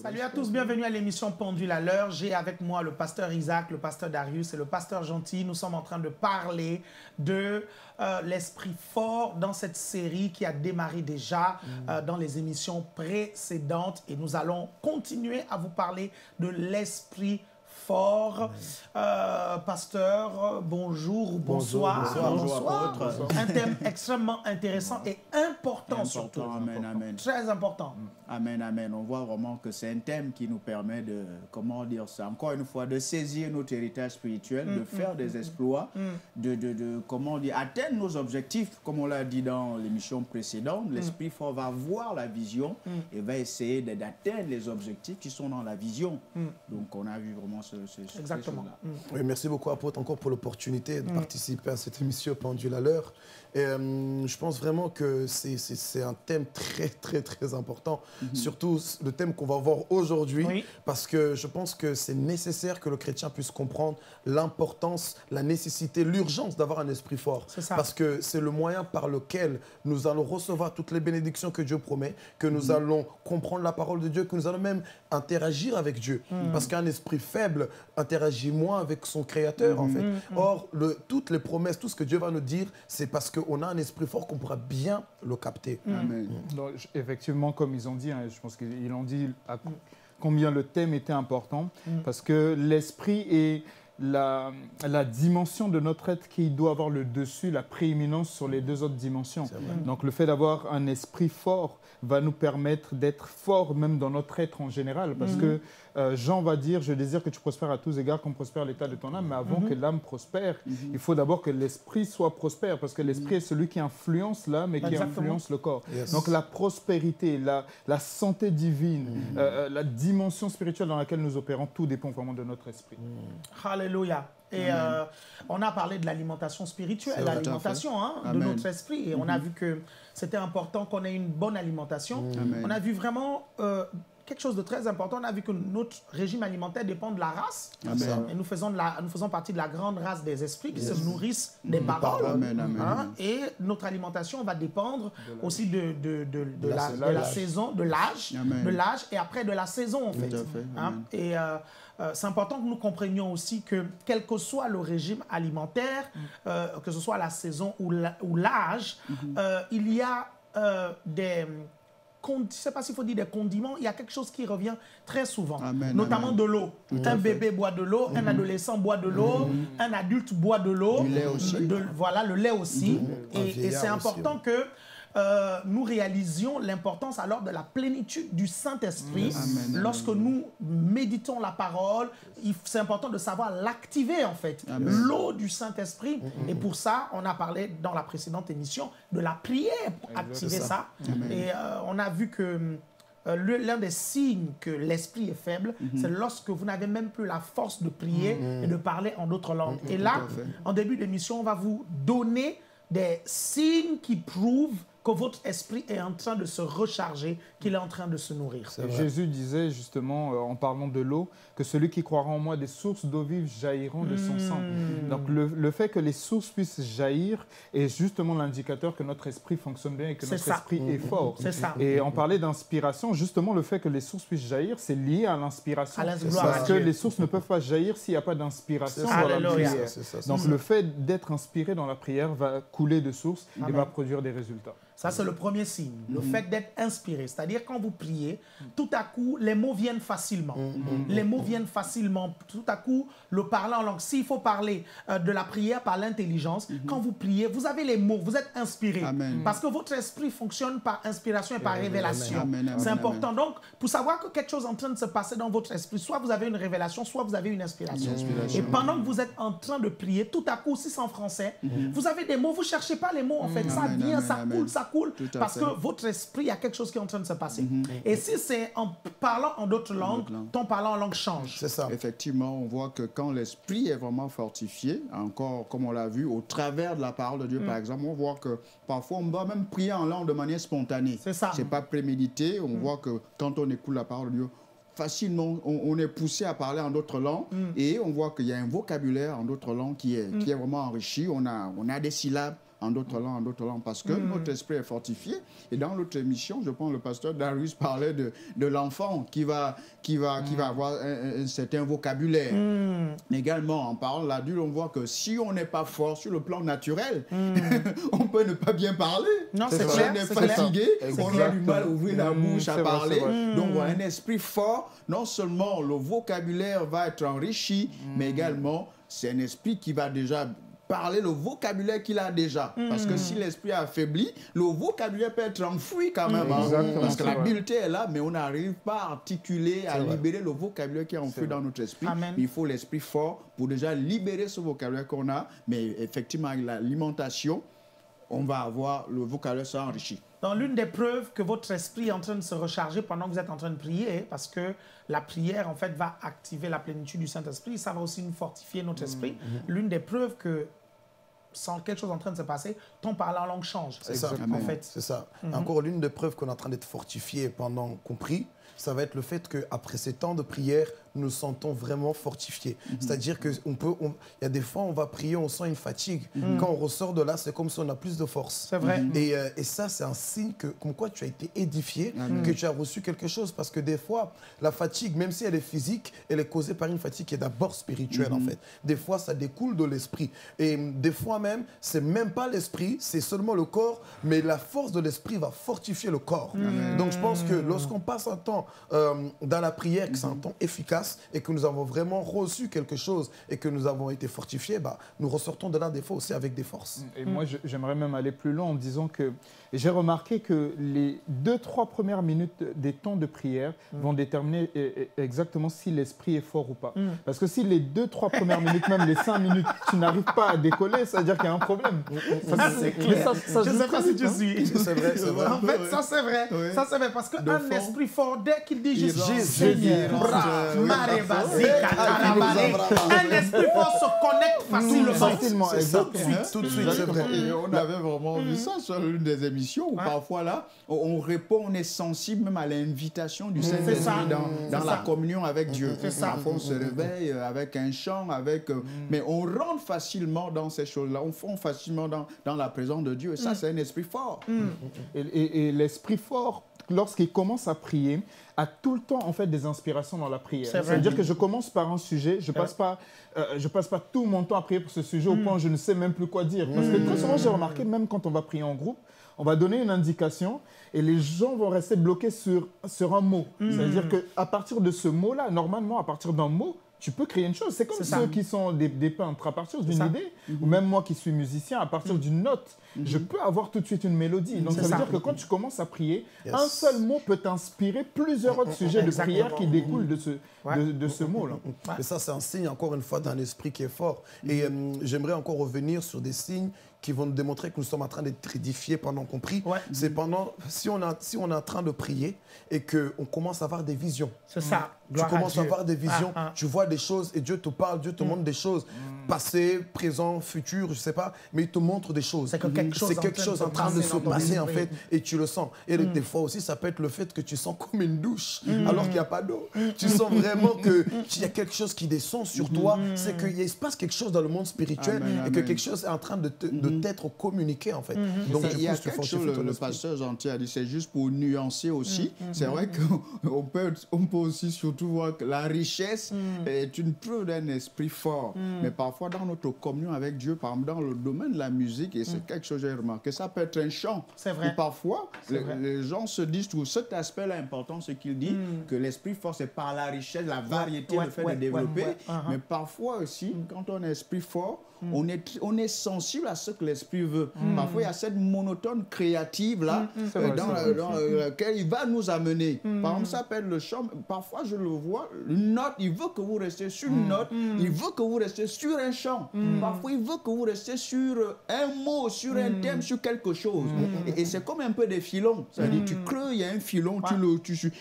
Salut à tous, bienvenue à l'émission Pendule à l'heure. J'ai avec moi le pasteur Isaac, le pasteur Darius et le pasteur Gentil. Nous sommes en train de parler de l'esprit fort dans cette série qui a démarré déjà dans les émissions précédentes. Et nous allons continuer à vous parler de l'esprit fort. Pasteur, bonjour, bonsoir. Un thème extrêmement intéressant et important surtout. Amen, amen. Très important. Amen, amen. On voit vraiment que c'est un thème qui nous permet de, comment dire ça, encore une fois, de saisir notre héritage spirituel, de faire des exploits, d'atteindre nos objectifs. Comme on l'a dit dans l'émission précédente, l'esprit fort va voir la vision et va essayer d'atteindre les objectifs qui sont dans la vision. Donc on a vu vraiment ce exactement. Oui, merci beaucoup, Apôtre, encore pour l'opportunité de participer à cette émission Pendule à l'heure. Je pense vraiment que c'est un thème très important, surtout le thème qu'on va voir aujourd'hui, parce que je pense que c'est nécessaire que le chrétien puisse comprendre l'importance, la nécessité, l'urgence d'avoir un esprit fort, parce que c'est le moyen par lequel nous allons recevoir toutes les bénédictions que Dieu promet, que nous allons comprendre la parole de Dieu, que nous allons même interagir avec Dieu, parce qu'un esprit faible interagit moins avec son Créateur, en fait. Or, toutes les promesses, tout ce que Dieu va nous dire, c'est parce qu'on a un esprit fort qu'on pourra bien le capter. Amen. Donc, effectivement, comme ils ont dit, hein, je pense qu'ils l'ont dit, combien le thème était important, parce que l'esprit est la dimension de notre être qui doit avoir le dessus, la prééminence sur les deux autres dimensions. Donc le fait d'avoir un esprit fort va nous permettre d'être fort même dans notre être en général, parce que Jean va dire, je désire que tu prospères à tous égards, qu'on prospère l'état de ton âme, mais avant que l'âme prospère, il faut d'abord que l'esprit soit prospère, parce que l'esprit est celui qui influence l'âme et qui influence le corps. Donc la prospérité, la santé divine, la dimension spirituelle dans laquelle nous opérons, tout dépend vraiment de notre esprit. Alléluia. Et on a parlé de l'alimentation spirituelle, l'alimentation de notre esprit. Et on a vu que c'était important qu'on ait une bonne alimentation. On a vu vraiment quelque chose de très important. On a vu que notre régime alimentaire dépend de la race. Et nous faisons partie de la grande race des esprits qui se nourrissent des paroles. Et notre alimentation va dépendre aussi de la saison, de l'âge, et après de la saison en fait. Et c'est important que nous comprenions aussi que quel que soit le régime alimentaire, que ce soit la saison ou l'âge, il y a des... Je ne sais pas s'il faut dire des condiments, il y a quelque chose qui revient très souvent, notamment de l'eau. Un bébé boit de l'eau, un adolescent boit de l'eau, un adulte boit de l'eau. Le lait aussi. Voilà, le lait aussi. Et c'est important que nous réalisions l'importance alors de la plénitude du Saint-Esprit. Lorsque nous méditons la parole, c'est important de savoir l'activer en fait, l'eau du Saint-Esprit. Et pour ça, on a parlé dans la précédente émission de la prière pour activer ça. Et on a vu que l'un des signes que l'esprit est faible, c'est lorsque vous n'avez même plus la force de prier et de parler en d'autres langues. Et là, en début d'émission, on va vous donner des signes qui prouvent que votre esprit est en train de se recharger, qu'il est en train de se nourrir. Jésus disait justement, en parlant de l'eau, que celui qui croira en moi, des sources d'eau vive jailliront de son sang. Donc le fait que les sources puissent jaillir est justement l'indicateur que notre esprit fonctionne bien et que notre esprit est fort. Et on parlait d'inspiration, justement le fait que les sources puissent jaillir, c'est lié à l'inspiration. Parce que les sources ne peuvent pas jaillir s'il n'y a pas d'inspiration dans la prière. Donc le fait d'être inspiré dans la prière va couler de sources et va produire des résultats. Ça, c'est le premier signe, le fait d'être inspiré. C'est-à-dire, quand vous priez, tout à coup, les mots viennent facilement. Les mots viennent facilement. Tout à coup, le parler en langue. S'il faut parler de la prière par l'intelligence, quand vous priez, vous avez les mots, vous êtes inspiré. Parce que votre esprit fonctionne par inspiration et par révélation. C'est important. Donc, pour savoir que quelque chose est en train de se passer dans votre esprit, soit vous avez une révélation, soit vous avez une inspiration. Et pendant que vous êtes en train de prier, tout à coup, si c'est en français, vous avez des mots, vous ne cherchez pas les mots, en fait. Ça vient, ça coule, ça cool, parce que votre esprit, il y a quelque chose qui est en train de se passer. Et si c'est en parlant en d'autres langues, ton parlant en langue change. C'est ça. Effectivement, on voit que quand l'esprit est vraiment fortifié, encore comme on l'a vu, au travers de la parole de Dieu, par exemple, on voit que parfois on doit même prier en langue de manière spontanée. C'est ça. C'est pas prémédité. On voit que quand on écoute la parole de Dieu, facilement, on est poussé à parler en d'autres langues et on voit qu'il y a un vocabulaire en d'autres langues qui est vraiment enrichi. On a des syllabes en d'autres langues, parce que notre esprit est fortifié. Et dans l'autre émission, je pense le pasteur Darius parlait de l'enfant qui va avoir un certain vocabulaire. Également, on parle l'adulte, on voit que si on n'est pas fort sur le plan naturel, on peut ne pas bien parler. Non, c'est clair. On est fatigué, on a du mal à ouvrir la bouche, à parler. Donc, on a un esprit fort. Non seulement le vocabulaire va être enrichi, mais également, c'est un esprit qui va déjà parler le vocabulaire qu'il a déjà. Parce que si l'esprit est affaibli, le vocabulaire peut être enfoui quand même. Parce que la habileté est là, mais on n'arrive pas à articuler, à libérer le vocabulaire qui est enfoui dans notre esprit. Il faut l'esprit fort pour déjà libérer ce vocabulaire qu'on a. Mais effectivement, avec l'alimentation, on va avoir le vocabulaire s'enrichit. Dans l'une des preuves que votre esprit est en train de se recharger pendant que vous êtes en train de prier, parce que la prière, en fait, va activer la plénitude du Saint-Esprit, ça va aussi nous fortifier notre esprit. L'une des preuves que sans quelque chose en train de se passer, ton parler en langue change. C'est ça, en fait. C'est ça. Encore l'une des preuves qu'on est en train d'être fortifié pendant qu'on prie, ça va être le fait qu'après ces temps de prière, nous nous sentons vraiment fortifiés. C'est-à-dire qu'il y a des fois, on va prier, on sent une fatigue. Quand on ressort de là, c'est comme si on a plus de force. C'est vrai. Et ça, c'est un signe que, comme quoi tu as été édifié, que tu as reçu quelque chose. Parce que des fois, la fatigue, même si elle est physique, elle est causée par une fatigue qui est d'abord spirituelle, en fait. Des fois, ça découle de l'esprit. Et des fois même, c'est même pas l'esprit, c'est seulement le corps, mais la force de l'esprit va fortifier le corps. Donc, je pense que lorsqu'on passe un temps dans la prière, que c'est un temps efficace, et que nous avons vraiment reçu quelque chose et que nous avons été fortifiés, bah, nous ressortons de là des fois aussi avec des forces. Et moi, j'aimerais même aller plus loin en disant que j'ai remarqué que les 2-3 premières minutes des temps de prière vont déterminer exactement si l'esprit est fort ou pas. Parce que si les 2-3 premières minutes, même les 5 minutes, tu n'arrives pas à décoller, ça veut dire qu'il y a un problème. Je ne sais pas si tu suis. C'est vrai, c'est vrai. En fait, ça c'est vrai. Oui. Ça c'est vrai parce qu'un esprit fort, dès qu'il dit un esprit fort se connecte facilement. Tout de suite, c'est vrai. Et on avait vraiment vu ça sur l'une des émissions où parfois là, on répond, on est sensible même à l'invitation du Saint-Esprit dans la communion avec Dieu. Parfois on se réveille avec un chant, avec, mais on rentre facilement dans ces choses-là, on fond facilement dans la présence de Dieu. Et ça, c'est un esprit fort. Et l'esprit fort, lorsqu'il commence à prier, a tout le temps en fait des inspirations dans la prière. Ça veut dire que je commence par un sujet, je passe pas tout mon temps à prier pour ce sujet au point où je ne sais même plus quoi dire. Parce que très souvent j'ai remarqué, même quand on va prier en groupe, on va donner une indication et les gens vont rester bloqués sur un mot. C'est-à-dire qu'à partir de ce mot-là, normalement à partir d'un mot, tu peux créer une chose. C'est comme ceux qui sont des peintres. À partir d'une idée, ou même moi qui suis musicien, à partir d'une note, je peux avoir tout de suite une mélodie. Donc ça veut dire que quand tu commences à prier, un seul mot peut t'inspirer plusieurs autres sujets de prière qui découlent de ce mot-là. Et ça, c'est un signe, encore une fois, d'un esprit qui est fort. Et j'aimerais encore revenir sur des signes qui vont nous démontrer que nous sommes en train d'être édifiés pendant qu'on prie. C'est pendant, si on est en train de prier et qu'on commence à avoir des visions. C'est ça. Tu commences à avoir des visions, tu vois des choses et Dieu te parle, Dieu te montre des choses. Passé, présent, futur, je sais pas, mais il te montre des choses. C'est quelque chose en train de se passer, en fait, et tu le sens. Et des fois aussi, ça peut être le fait que tu sens comme une douche, alors qu'il n'y a pas d'eau. Tu sens vraiment qu'il y a quelque chose qui descend sur toi, c'est qu'il se passe quelque chose dans le monde spirituel et que quelque chose est en train de t'être communiqué, en fait. Donc, il y a quelque chose, le pasteur Gentil a dit, c'est juste pour nuancer aussi. C'est vrai qu'on peut aussi surtout voir que la richesse est une preuve d'un esprit fort. Mais parfois, dans notre communion avec Dieu, par exemple, dans le domaine de la musique, et c'est quelque chose que j'ai remarqué, ça peut être un chant. C'est vrai. Et parfois, les gens se disent, tout cet aspect-là important, ce qu'il dit, que l'esprit fort, c'est par la richesse, la variété, le fait de développer. Mais parfois aussi, quand on est esprit fort, on est sensible à ce que l'esprit veut. Parfois, il y a cette monotone créative là, dans laquelle il va nous amener. Par exemple, ça s'appelle le chant. Parfois, je le vois, une note, il veut que vous restiez sur une note, il veut que vous restiez sur un chant. Parfois, il veut que vous restiez sur un mot, sur un thème, sur quelque chose. Et c'est comme un peu des filons. C'est-à-dire, tu creux, il y a un filon,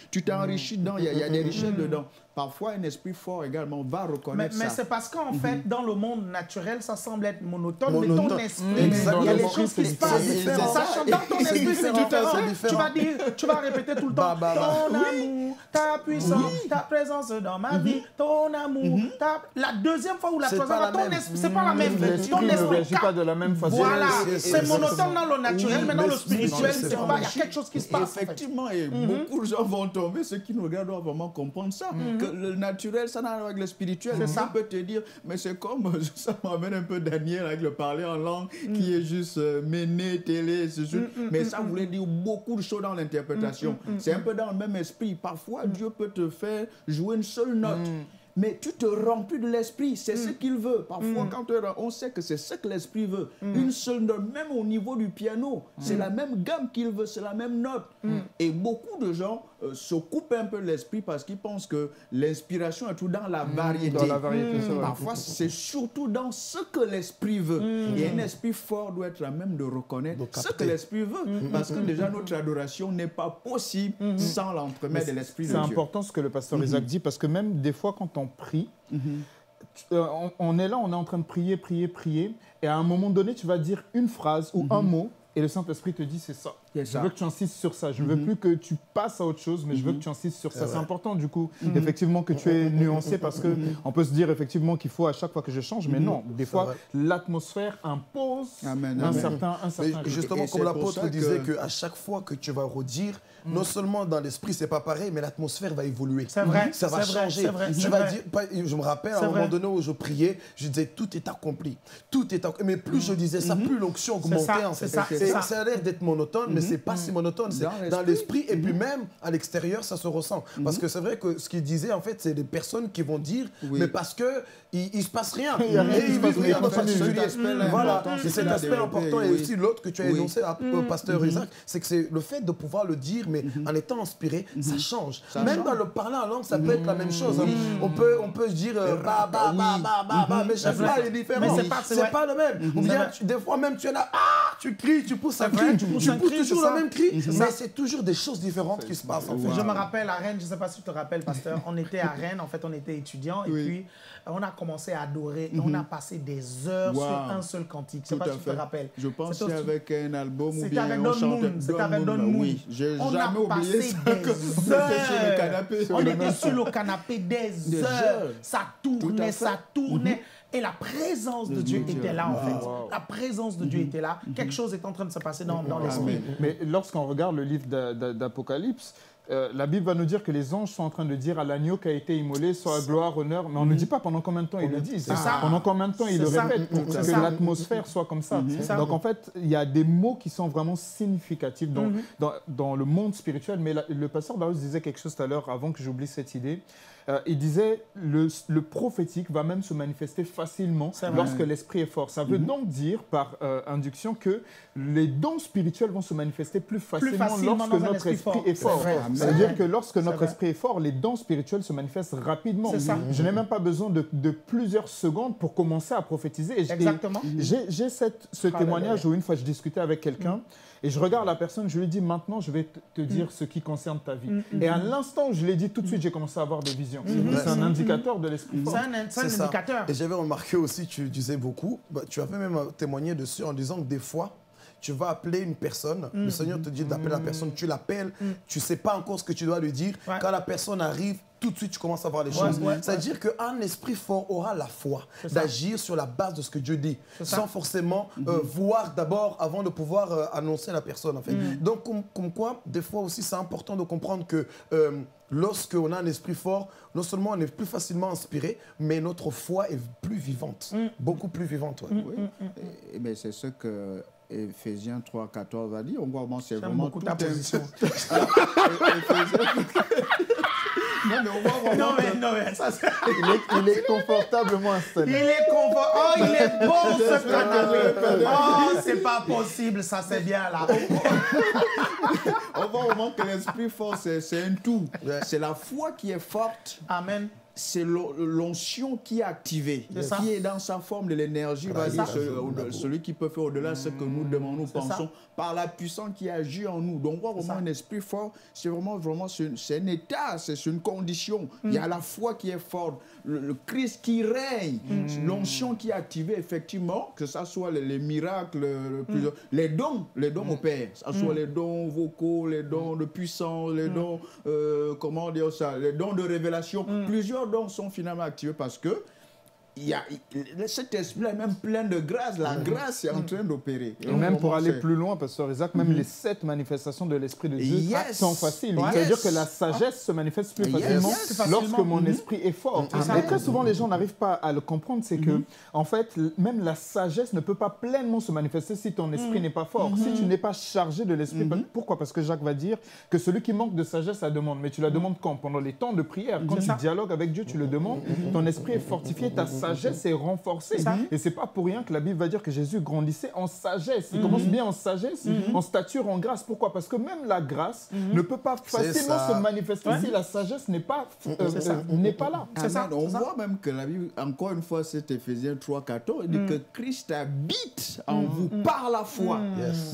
tu t'enrichis dedans, il y a des richesses dedans. Parfois, un esprit fort également va reconnaître ça. Mais c'est parce qu'en fait, dans le monde naturel, ça semble être monotone, mais ton esprit Exactement. Il y a des choses qui se passent différentes. Sachant dans ton esprit, c'est différent. Tu vas dire, tu vas répéter tout le temps. Ton amour, ta puissance, ta présence dans ma vie, ton amour, ta... La deuxième fois ou la troisième fois, ton esprit, c'est pas la même. Ton esprit ne pas de la même façon. Voilà. C'est monotone dans le naturel, mais dans le spirituel, il y a quelque chose qui se passe. Effectivement, et beaucoup de gens vont tomber. Ceux qui nous regardent doivent vraiment comprendre ça. Que le naturel, ça n'a rien à voir avec le spirituel. Ça peut te dire, mais c'est comme, ça m'amène un peu Daniel avec le parler en langue qui est juste mené, télé, c'est sûr. Mais ça voulait dire beaucoup de choses dans l'interprétation. C'est un peu dans le même esprit. Parfois, Dieu peut te faire jouer une seule note. Mais tu te remplis de l'esprit, c'est ce qu'il veut. Parfois, quand on sait que c'est ce que l'esprit veut, une seule note, même au niveau du piano, c'est la même gamme qu'il veut, c'est la même note. Et beaucoup de gens se coupent un peu l'esprit parce qu'ils pensent que l'inspiration est tout dans la variété. Dans la variété Parfois, c'est surtout dans ce que l'esprit veut. Et un esprit fort doit être à même de reconnaître ce que l'esprit veut. Parce que déjà, notre adoration n'est pas possible sans l'entremet de l'esprit de Dieu. C'est important ce que le pasteur Isaac dit, parce que même des fois, quand on prie. On est là, on est en train de prier, prier. Et à un moment donné, tu vas dire une phrase ou un mot et le Saint-Esprit te dit c'est ça. Je veux que tu insistes sur ça. Je ne veux plus que tu passes à autre chose, mais je veux que tu insistes sur ça. C'est important du coup, effectivement, que tu es nuancé parce qu'on peut se dire effectivement qu'il faut à chaque fois que je change, mais non. Des fois, l'atmosphère impose un certain justement, comme l'apôtre disait qu'à chaque fois que tu vas redire, non seulement dans l'esprit, c'est pas pareil, mais l'atmosphère va évoluer. C'est vrai. Ça va changer. Tu vas dire, je me rappelle, à un moment donné où je priais, je disais tout est accompli. Tout est accompli. Mais plus je disais ça, plus l'onction augmentait en fait. Ça a l'air d'être monotone, mais c'est pas si monotone, c'est dans l'esprit et puis même à l'extérieur, ça se ressent. Parce que c'est vrai que ce qu'il disait, en fait, c'est des personnes qui vont dire, mais parce que il se passe rien. Et ils vivent rien. Voilà, c'est cet aspect important. Et aussi l'autre que tu as énoncé, pasteur Isaac, c'est que c'est le fait de pouvoir le dire, mais en étant inspiré, ça change. Même dans le parler en langue, ça peut être la même chose. On peut dire ba ba ba ba ba, mais chaque fois est différent. C'est pas le même. Ou bien des fois même tu es là, tu cries, tu pousses un cri, tu pousses toujours le même cri, mais c'est toujours des choses différentes qui se passent. En fait. Je me rappelle à Rennes, je ne sais pas si tu te rappelles, pasteur, on était à Rennes, en fait, on était étudiants, et puis on a commencé à adorer, on a passé des heures sur un seul cantique. Je ne sais pas si tu te rappelles. Je pense que c'est avec un album ou bien avec DonMoon. C'était avec DonMoon. On a passé des heures. On était sur le canapé des heures. Ça tournait, ça tournait. Et la présence de Dieu était là, en fait. La présence de Dieu était là. Quelque chose est en train de se passer dans l'esprit. Mais lorsqu'on regarde le livre d'Apocalypse, la Bible va nous dire que les anges sont en train de dire à l'agneau qui a été immolé, soit gloire, honneur. Mais on ne dit pas pendant combien de temps ils le disent. Pendant combien de temps ils le répètent pour que l'atmosphère soit comme ça. Donc en fait, il y a des mots qui sont vraiment significatifs dans le monde spirituel. Mais le pasteur Darius disait quelque chose tout à l'heure, avant que j'oublie cette idée. Il disait le prophétique va même se manifester facilement lorsque l'esprit est fort. Ça veut donc dire, par induction, que les dons spirituels vont se manifester plus facilement lorsque notre esprit est fort. C'est-à-dire que lorsque notre esprit est fort, les dons spirituels se manifestent rapidement. Je n'ai même pas besoin de plusieurs secondes pour commencer à prophétiser. Exactement. J'ai ce témoignage où une fois je discutais avec quelqu'un et je regarde la personne, je lui dis maintenant je vais te dire ce qui concerne ta vie. Et à l'instant où je l'ai dit, tout de suite j'ai commencé à avoir des visions. C'est un indicateur de l'esprit. C'est un indicateur. Et j'avais remarqué aussi, tu disais beaucoup, tu avais même témoigné dessus en disant que des fois, tu vas appeler une personne, le Seigneur te dit d'appeler la personne, tu l'appelles, tu ne sais pas encore ce que tu dois lui dire. Quand la personne arrive, tout de suite, tu commences à voir les choses. C'est-à-dire qu'un esprit fort aura la foi d'agir sur la base de ce que Dieu dit, sans forcément voir d'abord avant de pouvoir annoncer à la personne. En fait. Donc, comme quoi, des fois aussi, c'est important de comprendre que lorsqu'on a un esprit fort, non seulement on est plus facilement inspiré, mais notre foi est plus vivante, beaucoup plus vivante. Ouais. Mais c'est ce que Éphésiens 3,14 va dire, on voit comment c'est vraiment tout ta position. Non, mais ça c'est... Il est confortablement installé. Oh, il est bon ce canapé. Oh, c'est pas possible, ça c'est bien là. On voit vraiment que l'esprit fort, c'est un tout. C'est la foi qui est forte. Amen. c'est l'onction qui est activée, qui est dans sa forme de l'énergie, celui qui peut faire au-delà ce que nous demandons, nous pensons, par la puissance qui agit en nous. Donc, vraiment un esprit fort, c'est vraiment c'est un état, c'est une condition. Il y a la foi qui est forte, le Christ qui règne, l'onction qui est activée, effectivement, que ce soit les miracles, les dons au Père, que ce soit les dons vocaux, les dons de puissance, les dons, comment dire ça, les dons de révélation, plusieurs dons sont finalement activés parce que cet esprit-là est même plein de grâce. La grâce est en train d'opérer. Et même pour aller plus loin, pasteur Isaac, même les 7 manifestations de l'esprit de Dieu sont faciles. C'est-à-dire que la sagesse se manifeste plus facilement lorsque mon esprit est fort. Et très souvent, les gens n'arrivent pas à le comprendre. C'est que, en fait, même la sagesse ne peut pas pleinement se manifester si ton esprit n'est pas fort. Si tu n'es pas chargé de l'esprit. Pourquoi? Parce que Jacques va dire que celui qui manque de sagesse la demande. Mais tu la demandes quand? Pendant les temps de prière. Quand tu dialogues avec Dieu, tu le demandes. Ton esprit est fortifié, ta sagesse est renforcée. Et c'est pas pour rien que la Bible va dire que Jésus grandissait en sagesse. Il commence bien en sagesse, en stature, en grâce. Pourquoi? Parce que même la grâce ne peut pas facilement se manifester si la sagesse n'est pas, là. On voit même que la Bible, encore une fois, c'est Éphésiens 3,14, dit que Christ habite en vous par la foi.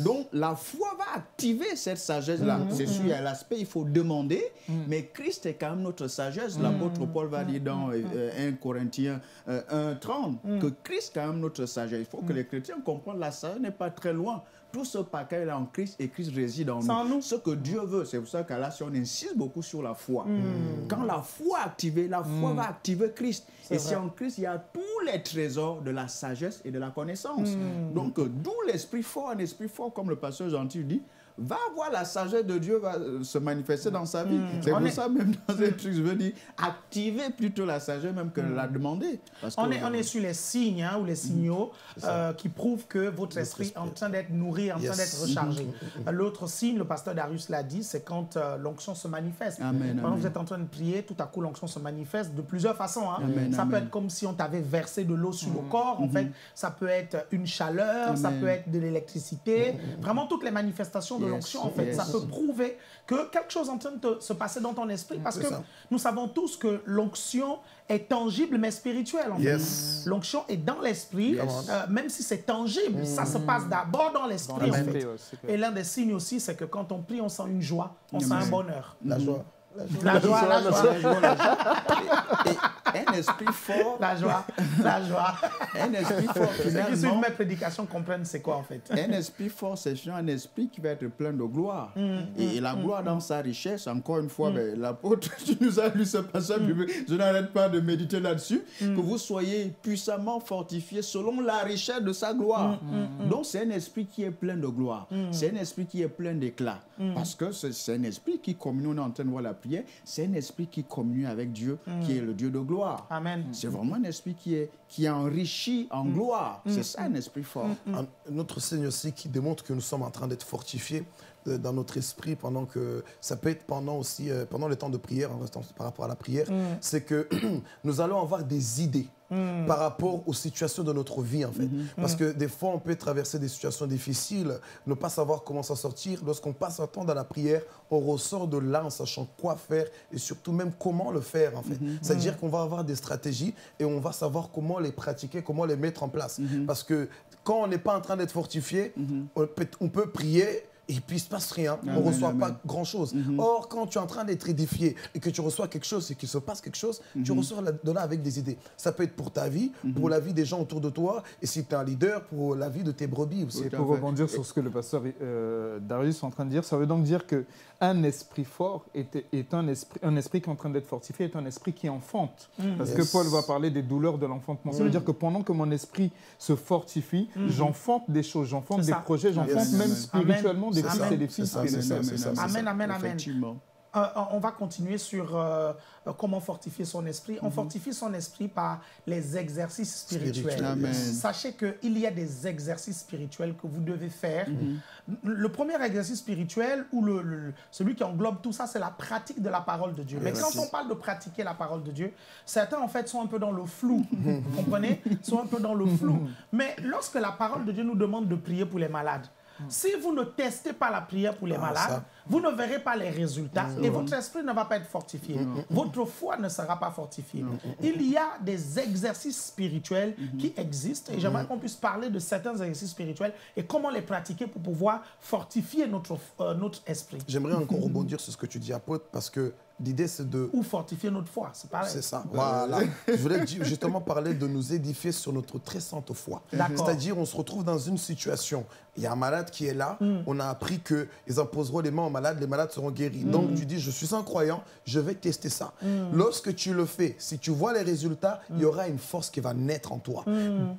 Donc la foi va activer cette sagesse-là. C'est sûr, il y a l'aspect, il faut demander, mais Christ est quand même notre sagesse. L'apôtre Paul va dire dans 1 Corinthiens 1,30, que Christ quand même notre sagesse. Il faut que les chrétiens comprennent la sagesse n'est pas très loin. Tout ce paquet là en Christ, et Christ réside en nous. Ce que Dieu veut, c'est pour ça qu'à la si on insiste beaucoup sur la foi. Quand la foi est activée, la foi va activer Christ. Et c'est en Christ, il y a tous les trésors de la sagesse et de la connaissance. Donc, d'où l'esprit fort, un esprit fort, comme le pasteur Gentil dit, va voir la sagesse de Dieu va se manifester dans sa vie. C'est pour ça même dans ces trucs, je veux dire, activer plutôt la sagesse même que la demander. Parce on est sur les signes ou les signaux qui prouvent que votre esprit est en train d'être nourri, en train d'être rechargé. L'autre signe, le pasteur Darius l'a dit, c'est quand l'onction se manifeste. Pendant que vous êtes en train de prier, tout à coup l'onction se manifeste de plusieurs façons. Ça peut être comme si on t'avait versé de l'eau sur le corps. En fait, ça peut être une chaleur, ça peut être de l'électricité. Vraiment toutes les manifestations de l'onction, en fait, ça peut prouver que quelque chose est en train de se passer dans ton esprit, parce que nous savons tous que l'onction est tangible mais spirituelle. L'onction est dans l'esprit, même si c'est tangible, ça se passe d'abord dans l'esprit. Et l'un des signes aussi, c'est que quand on prie, on sent une joie, on sent un bonheur. La joie. La joie, la joie, la joie. Un esprit fort. La joie, la joie. Un esprit fort, finalement. Ceux qui suivent mes prédications comprennent c'est quoi, en fait. Un esprit fort, c'est un esprit qui va être plein de gloire. Et la gloire dans sa richesse, encore une fois, l'apôtre, tu nous as lu ce passage, je n'arrête pas de méditer là-dessus, que vous soyez puissamment fortifiés selon la richesse de sa gloire. Donc, c'est un esprit qui est plein de gloire. C'est un esprit qui est plein d'éclat. Parce que c'est un esprit qui communique, on est en train de voir la prière, c'est un esprit qui communique avec Dieu, qui est le Dieu de gloire. C'est vraiment un esprit qui est enrichi en gloire. C'est ça, un esprit fort. Un autre signe aussi qui démontre que nous sommes en train d'être fortifiés dans notre esprit, pendant que ça peut être pendant aussi pendant le temps de prière, en restant par rapport à la prière, c'est que nous allons avoir des idées par rapport aux situations de notre vie, en fait. Parce que des fois, on peut traverser des situations difficiles, ne pas savoir comment s'en sortir. Lorsqu'on passe un temps dans la prière, on ressort de là en sachant quoi faire et surtout même comment le faire, en fait. C'est-à-dire qu'on va avoir des stratégies et on va savoir comment les pratiquer, comment les mettre en place. Parce que quand on n'est pas en train d'être fortifié, on peut prier, et puis il ne se passe rien, on ne reçoit pas grand-chose. Or, quand tu es en train d'être édifié et que tu reçois quelque chose et qu'il se passe quelque chose, tu reçois de là avec des idées. Ça peut être pour ta vie, pour la vie des gens autour de toi, et si tu es un leader, pour la vie de tes brebis aussi. Et pour rebondir sur ce que le pasteur Darius est en train de dire, ça veut donc dire qu'un esprit fort est un esprit qui est en train d'être fortifié, est un esprit qui enfante. Parce que Paul va parler des douleurs de l'enfantement. Ça veut dire que pendant que mon esprit se fortifie, j'enfante des choses, j'enfante des projets, j'enfante même spirituellement des fils et des filles. Amen, amen, amen. On va continuer sur comment fortifier son esprit. On fortifie son esprit par les exercices spirituels. Sachez qu'il y a des exercices spirituels que vous devez faire. Le premier exercice spirituel, ou celui qui englobe tout ça, c'est la pratique de la parole de Dieu. Mais quand on parle de pratiquer la parole de Dieu, certains en fait sont un peu dans le flou. Vous comprenez? Sont un peu dans le flou. Mais lorsque la parole de Dieu nous demande de prier pour les malades, Si vous ne testez pas la prière pour les malades, vous ne verrez pas les résultats et votre esprit ne va pas être fortifié. Votre foi ne sera pas fortifiée. Il y a des exercices spirituels qui existent et j'aimerais qu'on puisse parler de certains exercices spirituels et comment les pratiquer pour pouvoir fortifier notre esprit. J'aimerais encore rebondir sur ce que tu dis, Apôtre, parce que l'idée, c'est de... Ou fortifier notre foi, c'est pareil. C'est ça, voilà. Je voulais justement parler de nous édifier sur notre très sainte foi. C'est-à-dire, on se retrouve dans une situation, il y a un malade qui est là, on a appris qu'ils imposeront les mains aux malades, les malades seront guéris. Donc, tu dis, je suis un croyant, je vais tester ça. Lorsque tu le fais, si tu vois les résultats, il y aura une force qui va naître en toi.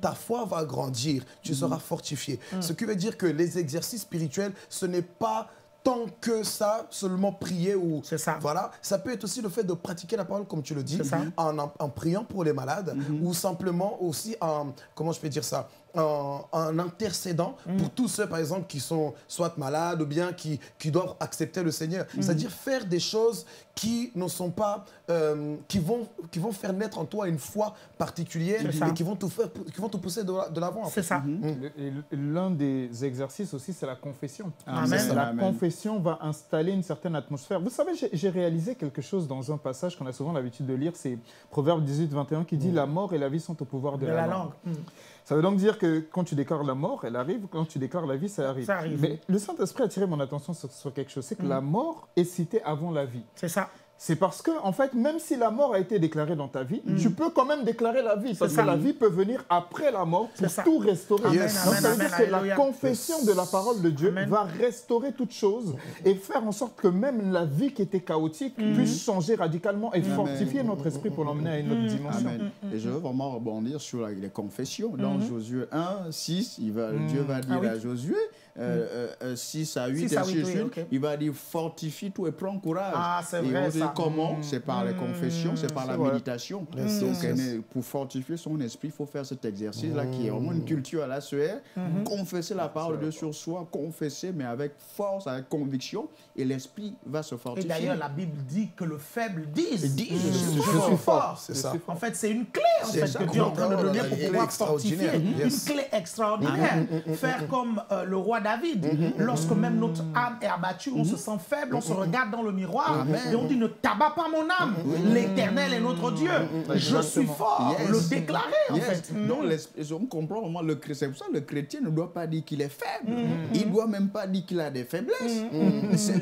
Ta foi va grandir, tu seras fortifié. Ce qui veut dire que les exercices spirituels, ce n'est pas... tant que ça, seulement prier ou... C'est ça. Voilà. Ça peut être aussi le fait de pratiquer la parole, comme tu le dis, en priant pour les malades ou simplement aussi en... Comment je peux dire ça? En intercédant pour tous ceux, par exemple, qui sont soit malades ou bien qui doivent accepter le Seigneur. C'est-à-dire faire des choses qui ne sont pas... qui vont faire naître en toi une foi particulière et qui vont te pousser de l'avant. C'est ça. L'un des exercices aussi, c'est la confession. Amen. La confession va installer une certaine atmosphère. Vous savez, j'ai réalisé quelque chose dans un passage qu'on a souvent l'habitude de lire, c'est Proverbe 18-21 qui dit « La mort et la vie sont au pouvoir de la langue ». Ça veut donc dire que quand tu déclares la mort, elle arrive. Quand tu déclares la vie, ça arrive. Ça arrive. Mais le Saint-Esprit a attiré mon attention sur quelque chose. C'est que la mort est citée avant la vie. C'est ça. C'est parce que, en fait, même si la mort a été déclarée dans ta vie, tu peux quand même déclarer la vie. Parce que la vie peut venir après la mort pour tout restaurer. Yes. Donc, ça veut dire que la confession de la parole de Dieu va restaurer toute chose et faire en sorte que même la vie qui était chaotique puisse changer radicalement et fortifier notre esprit pour l'emmener à une autre dimension. Amen. Et je veux vraiment rebondir sur les confessions. Dans Josué 1, 6, Dieu va dire à Josué, 6 à 8, il va dire fortifie-toi et prends courage. Ah, c'est vrai. Comment? C'est par les confessions, c'est par la méditation. Donc, pour fortifier son esprit, il faut faire cet exercice-là qui est vraiment une culture à la sueur. Confesser la parole de sur soi, confesser, mais avec force, avec conviction, et l'esprit va se fortifier. Et d'ailleurs, la Bible dit que le faible dit je suis fort. C'est ça. En fait, c'est une clé que Dieu est en train de donner pour pouvoir fortifier. Une clé extraordinaire. Faire comme le roi David. Lorsque même notre âme est abattue, on se sent faible, on se regarde dans le miroir et on dit ne tabac pas mon âme, l'Éternel est notre Dieu, je suis fort, le déclarer en fait. Donc on comprend vraiment, c'est pour ça que le chrétien ne doit pas dire qu'il est faible, il ne doit même pas dire qu'il a des faiblesses.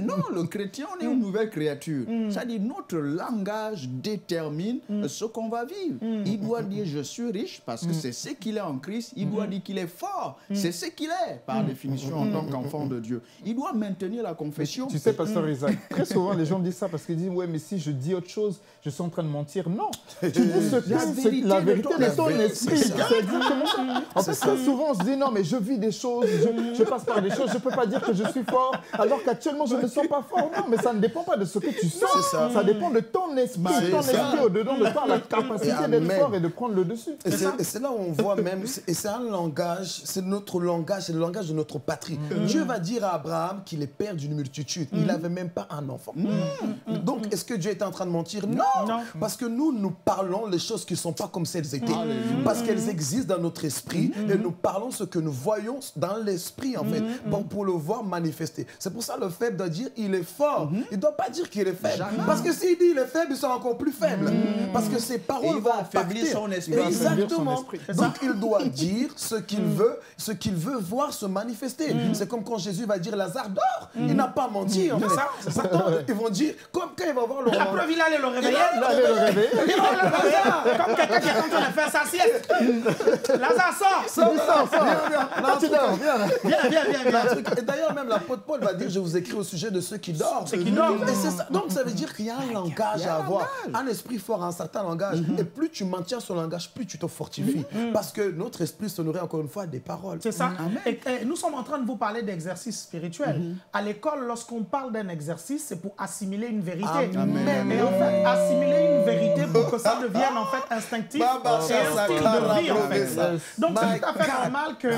Non, le chrétien, on est une nouvelle créature. C'est-à-dire notre langage détermine ce qu'on va vivre. Il doit dire je suis riche parce que c'est ce qu'il est en Christ, il doit dire qu'il est fort, c'est ce qu'il est par définition en tant qu'enfant de Dieu. Il doit maintenir la confession. Tu sais, pasteur Isaac, très souvent les gens disent ça parce qu'ils disent ouais, mais si je dis autre chose, je suis en train de mentir. Non, tu dis la vérité de ton esprit. C'est exactement ça. En fait, très souvent, on se dit non, mais je vis des choses, je passe par des choses, je ne peux pas dire que je suis fort, alors qu'actuellement, je ne sens pas fort. Non, mais ça ne dépend pas de ce que tu sens. Ça. Ça dépend de ton esprit. Ton esprit au-dedans de toi, la capacité d'être fort et de prendre le dessus. Et c'est là où on voit même, et c'est un langage, c'est notre langage, c'est le langage de notre patrie. Dieu va dire à Abraham qu'il est père d'une multitude. Il n'avait même pas un enfant. Donc, est-ce que Dieu est en train de mentir? Non, parce que nous parlons les choses qui ne sont pas comme celles étaient. Parce qu'elles existent dans notre esprit et nous parlons ce que nous voyons dans l'esprit, en fait, pour le voir manifester. C'est pour ça le faible doit dire il est fort. Il ne doit pas dire qu'il est faible. Parce que s'il dit il est faible, il sera encore plus faible. Parce que ses paroles vont affaiblir son esprit. Exactement. Donc, il doit dire ce qu'il veut voir se manifester. C'est comme quand Jésus va dire Lazare dort. Il n'a pas menti. Ils vont dire comme quand il va voir le roi. La preuve, il allait le réveiller. Il allait le réveiller. Comme quelqu'un qui est en train de faire sa sieste. Lazare sort. Viens. Et d'ailleurs, même l'apôtre Paul va dire je vous écris au sujet de ceux qui dorment. Donc, ça veut dire qu'il y a un langage à avoir. Un esprit fort, un certain langage. Et plus tu maintiens ce langage, plus tu te fortifies. Parce que notre esprit se nourrit encore une fois des paroles. C'est ça. Et nous sommes en train de vous parler d'exercices spirituels. À l'école, lorsqu'on parle d'un exercice, c'est pour assimiler une vérité. Mais en fait, assimiler une vérité pour que ça devienne en fait instinctif et un style de vie en fait. Donc c'est tout à fait normal que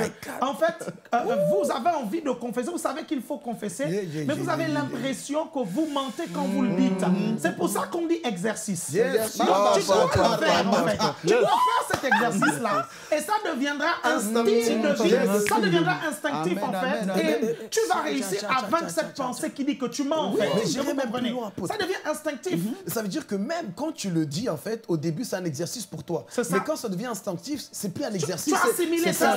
en fait vous avez envie de confesser, vous savez qu'il faut confesser, mais vous avez l'impression que vous mentez quand vous le dites. C'est pour ça qu'on dit exercice. Donc tu dois le faire en fait. Tu dois faire cet exercice là et ça deviendra un style de vie, ça deviendra instinctif en fait et tu vas réussir à vaincre cette pensée qui dit que tu mens en fait. Vous comprenez? Ça devient instinctif. Ça veut dire que même quand tu le dis, en fait, au début, c'est un exercice pour toi. Mais quand ça devient instinctif, c'est plus un exercice. Tu as assimilé ça.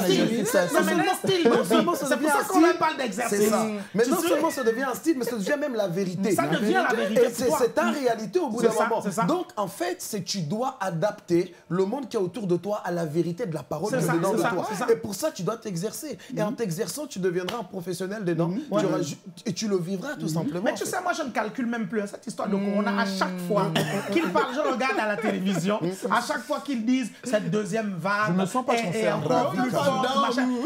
Non, mais le style, non seulement ça devient un style. C'est pour ça qu'on ne parle d'exercice. Mais non seulement ça devient un style, mais ça devient même la vérité. Ça devient la vérité. Et c'est ta réalité au bout d'un moment. Donc, en fait, c'est tu dois adapter le monde qui est autour de toi à la vérité de la parole qui est dedans de toi. Et pour ça, tu dois t'exercer. Et en t'exerçant, tu deviendras un professionnel dedans. Et tu le vivras tout simplement. Mais tu sais, moi, je ne calcule même plus cette histoire de Corona. À chaque fois qu'il parle, je regarde à la télévision, à chaque fois qu'ils disent cette deuxième vague. Je me sens pas concerné.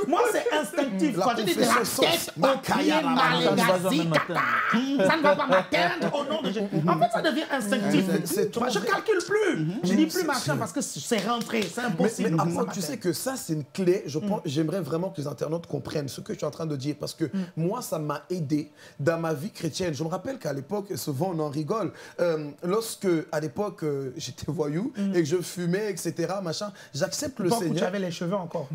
Moi, c'est instinctif. Quand je dis de la tête au pied, malégasie, kata, ça ne va pas m'atteindre au nom de Jésus. En fait, ça devient instinctif. Je ne calcule plus. Je ne dis plus machin parce que c'est rentré, c'est impossible. Tu sais que ça, c'est une clé. J'aimerais vraiment que les internautes comprennent ce que je suis en train de dire parce que moi, ça m'a aidé dans ma vie chrétienne. Je me rappelle qu'à l'époque, souvent, on en rigole. Lorsque, à l'époque, j'étais voyou et que je fumais, etc., machin, j'accepte le Seigneur. J'avais les cheveux encore.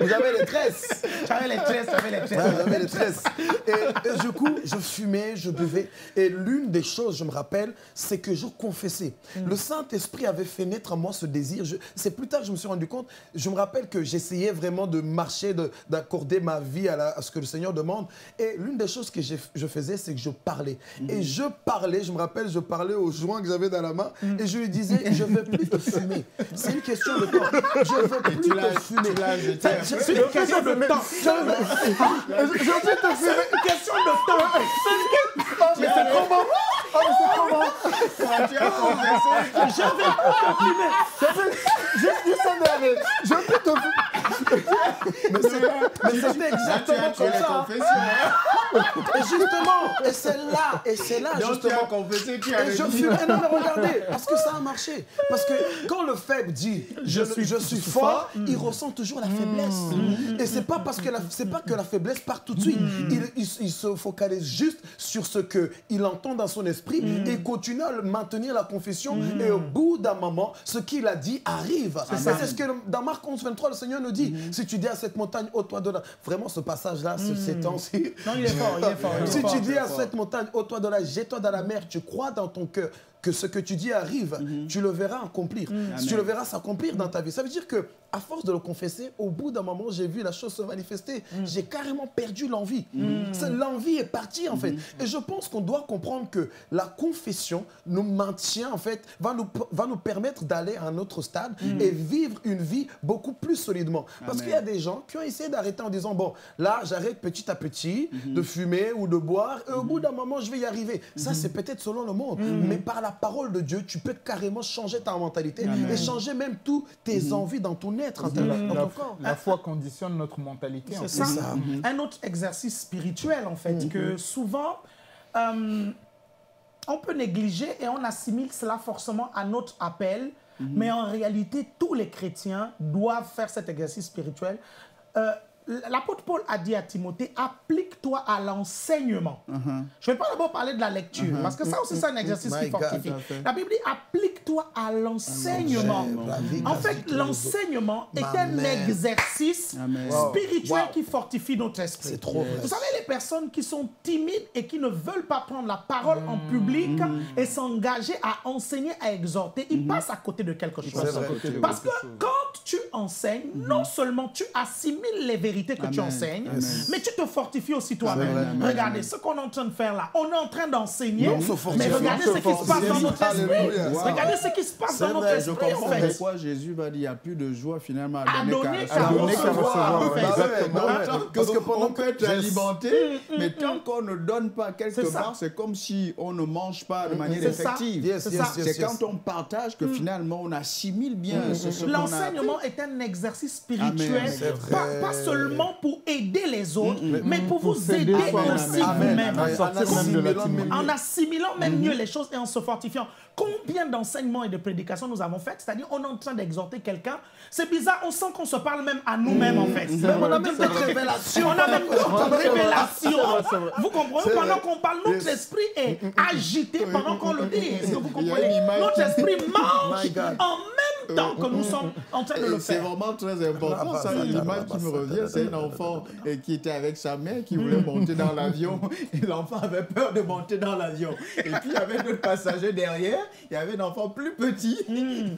J'avais les tresses. J'avais les tresses. Et du coup, je fumais, je buvais. Et l'une des choses, je me rappelle, c'est que je confessais. Le Saint-Esprit avait fait naître en moi ce désir. C'est plus tard que je me suis rendu compte. Je me rappelle que j'essayais vraiment de marcher, d'accorder ma vie à ce que le Seigneur demande. Et l'une des choses que je faisais, c'est que je parlais. Et je parlais, je me rappelle, je parlais au joint que j'avais dans la main et je lui disais, je ne veux plus te fumer. C'est une question de temps. Je ne veux plus te fumer. C'est une question de temps. C'est une question de temps. Mais c'est comment? Tu as conversé. Je ne veux plus te fumer. Juste du sang. Je ne veux plus te fumer. Mais c'était exactement comme ça. Et justement, et c'est là, donc justement. Et je fumais, non mais regardez, parce que ça a marché. Parce que quand le faible dit je suis fort, il ressent toujours la faiblesse. Et c'est pas parce que la faiblesse part tout de suite. Il se focalise juste sur ce que il entend dans son esprit et continue à maintenir la confession. Et au bout d'un moment, ce qu'il a dit arrive. C'est ce que dans Marc 11:23, le Seigneur nous dit. Si tu dis à cette montagne, ôte-toi de là. Vraiment, ce passage-là, c'est temps-ci. Non, il est fort, il est fort. Si tu dis à cette montagne, ôte-toi de là, jette-toi dans la mer, tu crois dans ton cœur que ce que tu dis arrive, tu le verras accomplir. Tu le verras s'accomplir dans ta vie. Ça veut dire que, à force de le confesser, au bout d'un moment, j'ai vu la chose se manifester. J'ai carrément perdu l'envie. L'envie est partie, en fait. Et je pense qu'on doit comprendre que la confession nous maintient, en fait, va nous permettre d'aller à un autre stade et vivre une vie beaucoup plus solidement. Parce qu'il y a des gens qui ont essayé d'arrêter en disant, bon, là, j'arrête petit à petit de fumer ou de boire, et au bout d'un moment, je vais y arriver. Ça, c'est peut-être selon le monde, mais par la parole de Dieu, tu peux carrément changer ta mentalité et changer même tous tes envies dans ton être, dans ton corps. La foi conditionne notre mentalité. C'est ça. Un autre exercice spirituel, en fait, que souvent, on peut négliger et on assimile cela forcément à notre appel, mais en réalité, tous les chrétiens doivent faire cet exercice spirituel. L'apôtre Paul a dit à Timothée, applique-toi à l'enseignement. Je ne vais pas d'abord parler de la lecture, parce que ça aussi, c'est un exercice qui fortifie. La Bible dit, applique-toi à l'enseignement. En fait, l'enseignement est un exercice spirituel qui fortifie notre esprit. Vous savez, les personnes qui sont timides et qui ne veulent pas prendre la parole en public et s'engager à enseigner, à exhorter, ils passent à côté de quelque chose. Parce que quand tu enseignes, non seulement tu assimiles les vérités que tu enseignes, mais tu te fortifies aussi toi-même. Regardez ce qu'on est en train de faire là. On est en train d'enseigner, mais regardez ce qui se passe dans notre esprit. Regardez ce qui se passe dans notre esprit, en fait. Pourquoi Jésus va dire, il n'y a plus de joie finalement à donner qu'à recevoir. Parce que pendant qu'on peut être alimenté, mais tant qu'on ne donne pas quelque part, c'est comme si on ne mange pas de manière effective. C'est quand on partage que finalement on assimile bien ce qu'on a. L'enseignement est un exercice spirituel, pas seulement seulement pour aider les autres, mais pour vous aider aussi vous-même. En assimilant même mieux les choses et en se fortifiant. Combien d'enseignements et de prédications nous avons faites? C'est-à-dire, on est en train d'exhorter quelqu'un. C'est bizarre, on sent qu'on se parle même à nous-mêmes, en fait. On a même d'autres révélations. On a même d'autres révélations. Vous comprenez? Pendant qu'on parle, notre esprit est agité pendant qu'on le dit. Est-ce que vous comprenez? Notre esprit mange en même temps que nous sommes en train de le faire. C'est vraiment très important. L'image qui me revient, c'est un enfant qui était avec sa mère, qui voulait monter dans l'avion. Et l'enfant avait peur de monter dans l'avion. Et puis, il y avait d'autres passagers derrière. Il y avait un enfant plus petit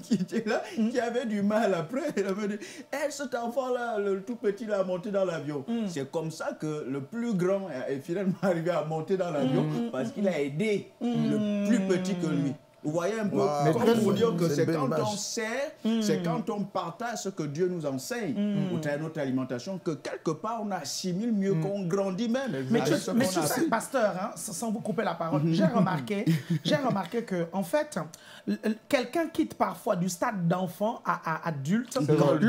qui était là, qui avait du mal après. Il avait dit, hey, cet enfant-là, le tout petit, là, a monté dans l'avion. C'est comme ça que le plus grand est finalement arrivé à monter dans l'avion parce qu'il a aidé le plus petit que lui. Vous voyez un peu, comme pour dire que c'est quand on sait, c'est quand on partage ce que Dieu nous enseigne pour notre alimentation, que quelque part on assimile mieux qu'on grandit même. Mais sur ça, pasteur, hein, sans vous couper la parole, j'ai remarqué que, en fait, quelqu'un quitte parfois du stade d'enfant à adulte, quand on lui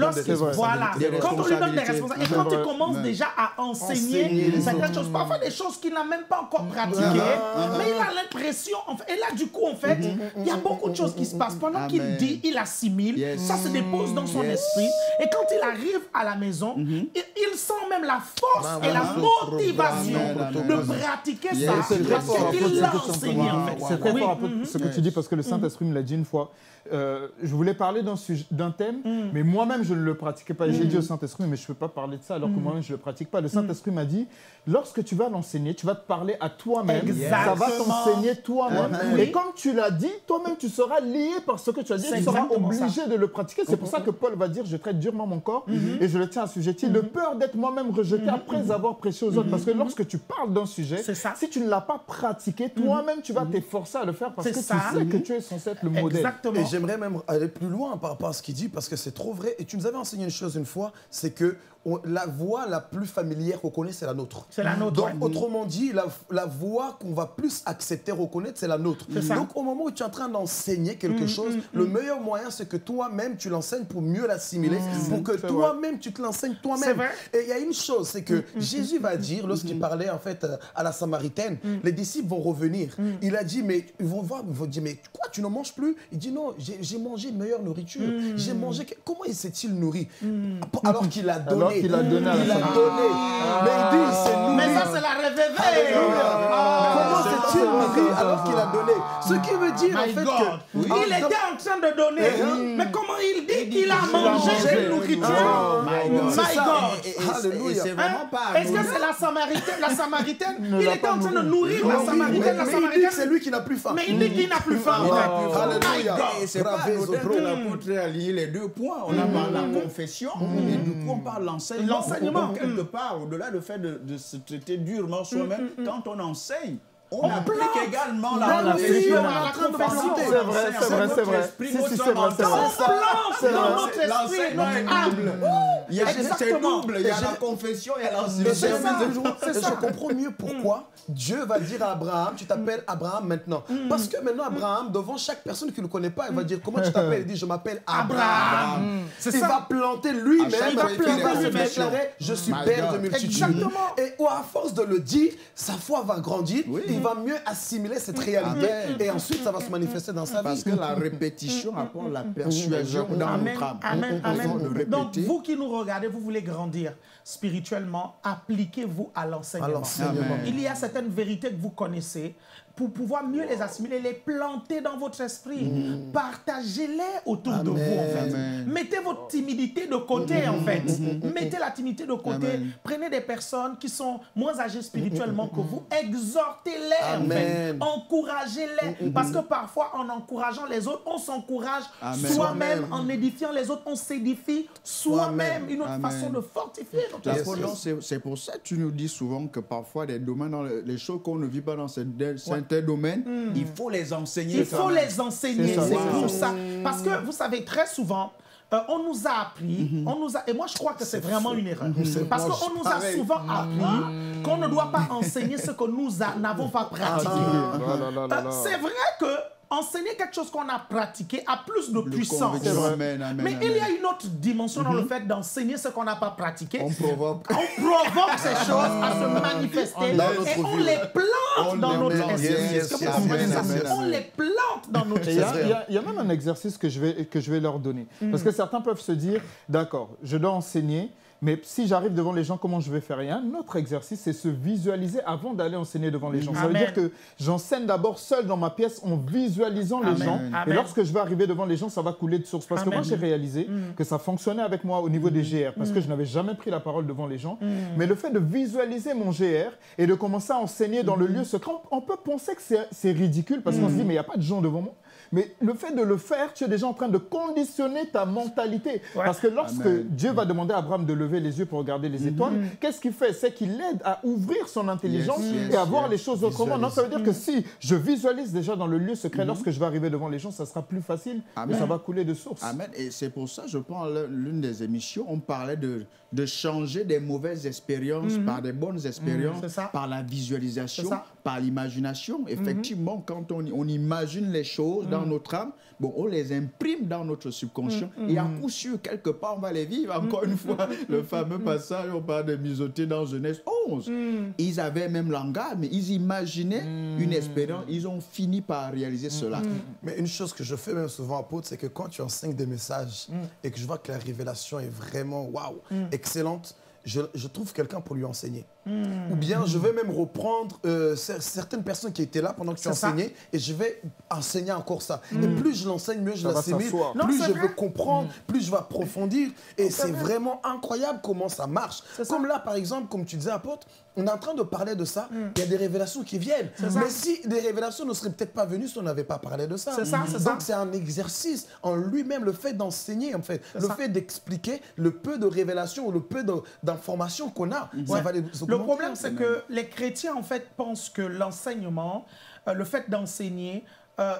donne des responsabilités, et quand il commence déjà à enseigner certaines choses, parfois des choses qu'il n'a même pas encore pratiquées, mais il a l'impression, et là du coup, en fait, il y a beaucoup de choses qui se passent. Pendant qu'il dit, il assimile, ça se dépose dans son esprit. Et quand il arrive à la maison, il sent même la force et la motivation de pratiquer ça. Parce qu'il l'a enseigné, en fait. C'est très fort ce que tu dis, parce que le Saint-Esprit me l'a dit une fois. Je voulais parler d'un thème, mais moi-même, je ne le pratiquais pas. J'ai dit au Saint-Esprit, mais je ne peux pas parler de ça, alors que moi-même, je ne le pratique pas. Le Saint-Esprit m'a dit, lorsque tu vas l'enseigner, tu vas te parler à toi-même. Ça va t'enseigner toi-même. Et comme tu l'as dit, toi-même tu seras lié par ce que tu as dit, tu seras obligé de le pratiquer. C'est pour ça que Paul va dire, je traite durement mon corps et je le tiens assujetti, de peur d'être moi-même rejeté après avoir prêché aux autres. Parce que lorsque tu parles d'un sujet, si tu ne l'as pas pratiqué, toi-même tu vas t'efforcer à le faire parce que tu sais que tu es censé être le modèle. Exactement. Et j'aimerais même aller plus loin par rapport à ce qu'il dit, parce que c'est trop vrai. Et tu nous avais enseigné une chose une fois, c'est que la voix la plus familière qu'on connaît, c'est la nôtre. C'est la nôtre. Donc, autrement dit, la voix qu'on va plus accepter, reconnaître, c'est la nôtre. Donc, au moment où tu es en train d'enseigner quelque chose, le meilleur moyen, c'est que toi-même, tu l'enseignes pour mieux l'assimiler, pour que toi-même, tu te l'enseignes toi-même. Et il y a une chose, c'est que Jésus va dire, lorsqu'il parlait, en fait, à la Samaritaine, les disciples vont revenir. Il a dit, mais ils vont voir, ils vont dire, mais quoi, tu ne manges plus? Il dit, non, j'ai mangé une meilleure nourriture. J'ai mangé... Comment il s'est-il nourri? Alors qu'il a donné. Il a donné. Mais il dit, c'est nous. Mais ça, c'est la réveillée. Comment s'est-il nourri alors qu'il a donné? Ce qui veut dire, en fait, que... Il était en train de donner. Mais comment il dit qu'il a mangé une nourriture? My God. C'est vraiment pas... Est-ce que c'est la Samaritaine? La Samaritaine, il était en train de nourrir la Samaritaine. Mais il dit que c'est lui qui n'a plus faim. Mais il dit qu'il n'a plus faim. Alléluia. C'est pas peut-être que l'apôtre a lié les deux points. On a parlé de la confession et du coup, on parle l'enseignement. L'enseignement, quelque part, au-delà du fait de se traiter durement soi-même, quand on enseigne, on applique également la confession. C'est vrai. C'est vrai. L'enseignement est double. C'est double. Il y a la confession, il y a l'enseignement. Je comprends mieux pourquoi Dieu va dire à Abraham, tu t'appelles Abraham maintenant. Parce que maintenant, Abraham, devant chaque personne qui ne le connaît pas, il va dire, comment tu t'appelles? Il dit, je m'appelle Abraham. Il va planter lui-même. Il va se déclarer, je suis père de multitudes. Et à force de le dire, sa foi va grandir. Va mieux assimiler cette réalité et ensuite ça va se manifester dans sa vie. Parce que la répétition apporte la persuasion dans notre âme. Amen. Donc vous qui nous regardez, vous voulez grandir spirituellement, appliquez-vous à l'enseignement. Il y a certaines vérités que vous connaissez, pour pouvoir mieux les assimiler, les planter dans votre esprit. Partagez-les autour de vous, en fait. Mettez votre timidité de côté, en fait. Mettez la timidité de côté. Prenez des personnes qui sont moins âgées spirituellement que vous. Exhortez-les, en fait. Encouragez-les. Parce que parfois, en encourageant les autres, on s'encourage soi-même. En édifiant les autres, on s'édifie soi-même. Une autre façon de fortifier notre esprit. C'est pour ça que tu nous dis souvent que parfois, des domaines, dans les choses qu'on ne vit pas dans cette domaine, il faut les enseigner. Il faut les enseigner, c'est pour ça. Parce que, vous savez, très souvent, on nous a appris, et moi je crois que c'est vraiment une erreur. Parce qu'on nous a souvent appris qu'on ne doit pas enseigner ce que nous n'avons pas pratiqué. C'est vrai que enseigner quelque chose qu'on a pratiqué a plus de puissance. Mais il y a une autre dimension dans le fait d'enseigner ce qu'on n'a pas pratiqué. On provoque. On provoque ces choses à se manifester et on les plante dans notre esprit. On les plante dans notre esprit. Il y a même un exercice que je vais leur donner. Parce que certains peuvent se dire, d'accord, je dois enseigner, mais si j'arrive devant les gens, comment je vais faire? Et un autre exercice, c'est se visualiser avant d'aller enseigner devant les gens. Ça veut dire que j'enseigne d'abord seul dans ma pièce en visualisant les gens. Et lorsque je vais arriver devant les gens, ça va couler de source. Parce que moi, j'ai réalisé que ça fonctionnait avec moi au niveau des GR. Parce que je n'avais jamais pris la parole devant les gens. Mais le fait de visualiser mon GR et de commencer à enseigner dans le lieu secret, on peut penser que c'est ridicule parce qu'on se dit, mais il n'y a pas de gens devant moi. Mais le fait de le faire, tu es déjà en train de conditionner ta mentalité. Ouais. Parce que lorsque Dieu va demander à Abraham de lever les yeux pour regarder les étoiles, qu'est-ce qu'il fait? C'est qu'il l'aide à ouvrir son intelligence et à voir les choses autrement. Non, ça veut dire que si je visualise déjà dans le lieu secret, lorsque je vais arriver devant les gens, ça sera plus facile et ça va couler de source. Amen. Et c'est pour ça, je pense, l'une des émissions, on parlait de changer des mauvaises expériences par des bonnes expériences, par la visualisation, par l'imagination. Effectivement, quand on imagine les choses dans notre âme, bon, on les imprime dans notre subconscient et à coup sûr, quelque part, on va les vivre. Encore une fois, le fameux passage, on parle de misoter dans Genèse 11. Ils avaient même langage, mais ils imaginaient une espérance. Ils ont fini par réaliser cela. Mais une chose que je fais même souvent, Apôtre, c'est que quand tu enseignes des messages et que je vois que la révélation est vraiment, waouh, excellente, je trouve quelqu'un pour lui enseigner. Ou bien je vais même reprendre certaines personnes qui étaient là pendant que tu enseignais et je vais enseigner encore ça. Et plus je l'enseigne, mieux je l'assimile, plus je veux comprendre, plus je vais approfondir. Et c'est vraiment incroyable comment ça marche. Comme là, par exemple, comme tu disais, Apôtre, on est en train de parler de ça, il y a des révélations qui viennent. Mais si des révélations ne seraient peut-être pas venues si on n'avait pas parlé de ça. Donc c'est un exercice en lui-même, le fait d'enseigner, en fait, le fait d'expliquer le peu de révélations ou le peu d'informations qu'on a. Ça va les augmenter. Le problème, c'est que les chrétiens, en fait, pensent que l'enseignement, le fait d'enseigner,